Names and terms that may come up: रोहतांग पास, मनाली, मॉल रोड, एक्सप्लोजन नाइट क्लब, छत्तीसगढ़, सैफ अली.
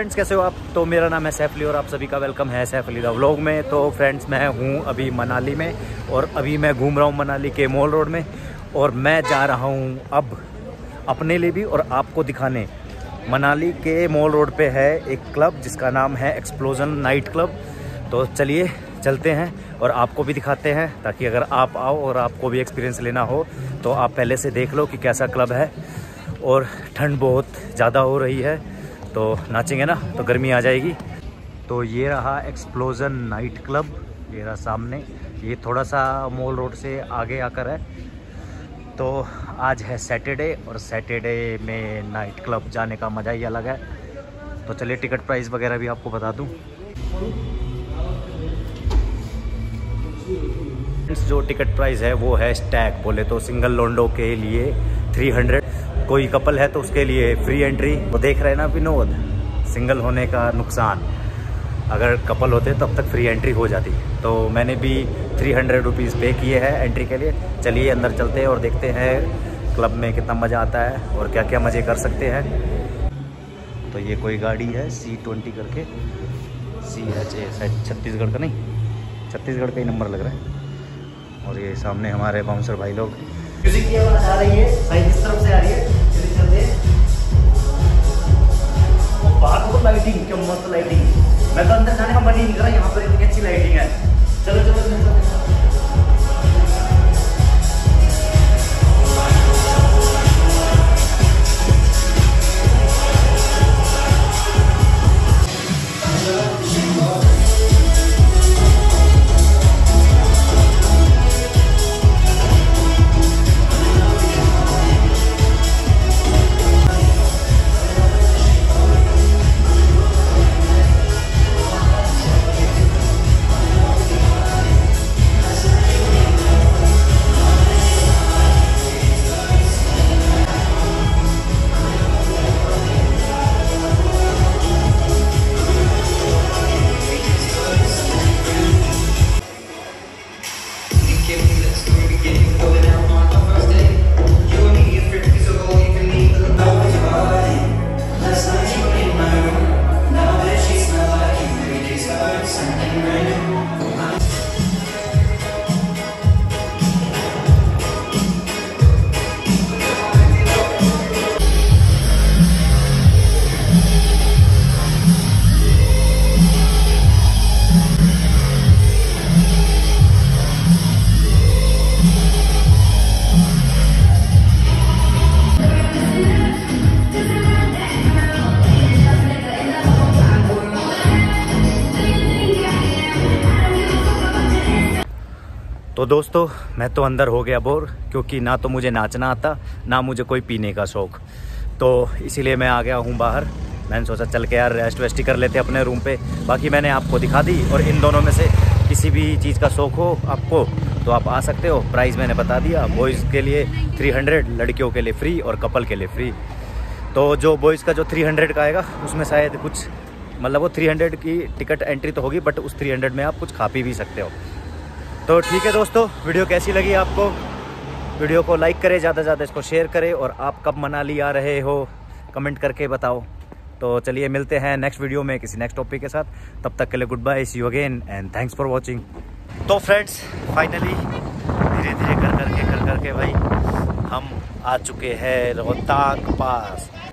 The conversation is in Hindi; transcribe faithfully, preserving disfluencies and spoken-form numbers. फ्रेंड्स, कैसे हो आप? तो मेरा नाम है सैफ अली और आप सभी का वेलकम है सैफ अली दा व्लॉग में। तो फ्रेंड्स, मैं हूँ अभी मनाली में और अभी मैं घूम रहा हूँ मनाली के मॉल रोड में। और मैं जा रहा हूँ अब अपने लिए भी और आपको दिखाने। मनाली के मॉल रोड पे है एक क्लब जिसका नाम है एक्सप्लोजन नाइट क्लब। तो चलिए चलते हैं और आपको भी दिखाते हैं, ताकि अगर आप आओ और आपको भी एक्सपीरियंस लेना हो तो आप पहले से देख लो कि कैसा क्लब है। और ठंड बहुत ज़्यादा हो रही है, तो नाचेंगे ना तो गर्मी आ जाएगी। तो ये रहा एक्सप्लोजन नाइट क्लब, ये रहा सामने। ये थोड़ा सा मॉल रोड से आगे आकर है। तो आज है सैटरडे और सैटरडे में नाइट क्लब जाने का मज़ा ही अलग है। तो चलिए टिकट प्राइस वगैरह भी आपको बता दूं। जो टिकट प्राइस है वो है स्टैक, बोले तो सिंगल लोंडो के लिए थ्री हंड्रेड, कोई कपल है तो उसके लिए फ्री एंट्री। वो देख रहे हैं ना विनोद, सिंगल होने का नुकसान। अगर कपल होते तब तक फ्री एंट्री हो जाती। तो मैंने भी थ्री हंड्रेड रुपीज़ पे किए हैं एंट्री के लिए। चलिए अंदर चलते हैं और देखते हैं क्लब में कितना मज़ा आता है और क्या क्या मज़े कर सकते हैं। तो ये कोई गाड़ी है सी ट्वेंटी करके, सी एच ए शायद छत्तीसगढ़ का, नहीं छत्तीसगढ़ का ही नंबर लग रहा है। और ये सामने हमारे बाउंसर भाई लोग। म्यूजिक की आवाज़ आ रही है, भाई किस तरफ से आ रही है? चलिए चलते हैं। बाहर को लाइटिंग, क्या मस्त लाइटिंग। मैं तो अंदर जाने का मन ही नहीं कर रहा, यहाँ पर इतनी अच्छी लाइटिंग है। चलो चलो चलो। तो दोस्तों, मैं तो अंदर हो गया बोर, क्योंकि ना तो मुझे नाचना आता ना मुझे कोई पीने का शौक़। तो इसीलिए मैं आ गया हूँ बाहर। मैंने सोचा चल के यार रेस्ट वेस्ट ही कर लेते अपने रूम पे। बाकी मैंने आपको दिखा दी, और इन दोनों में से किसी भी चीज़ का शौक़ हो आपको तो आप आ सकते हो। प्राइस मैंने बता दिया, बॉयज़ के लिए थ्री हंड्रेड, लड़कियों के लिए फ्री और कपल के लिए फ्री। तो जो बॉयज़ का जो थ्री हंड्रेड का आएगा उसमें शायद कुछ, मतलब वो थ्री हंड्रेड की टिकट एंट्री तो होगी, बट उस थ्री हंड्रेड में आप कुछ खा पी भी सकते हो। तो ठीक है दोस्तों, वीडियो कैसी लगी आपको? वीडियो को लाइक करें, ज़्यादा से ज़्यादा इसको शेयर करें। और आप कब मनाली आ रहे हो कमेंट करके बताओ। तो चलिए मिलते हैं नेक्स्ट वीडियो में किसी नेक्स्ट टॉपिक के साथ। तब तक के लिए good bye, see you again and thanks for watching. तो फ्रेंड्स, फाइनली धीरे धीरे कर करके कर करके भाई हम आ चुके हैं रोहतांग पास।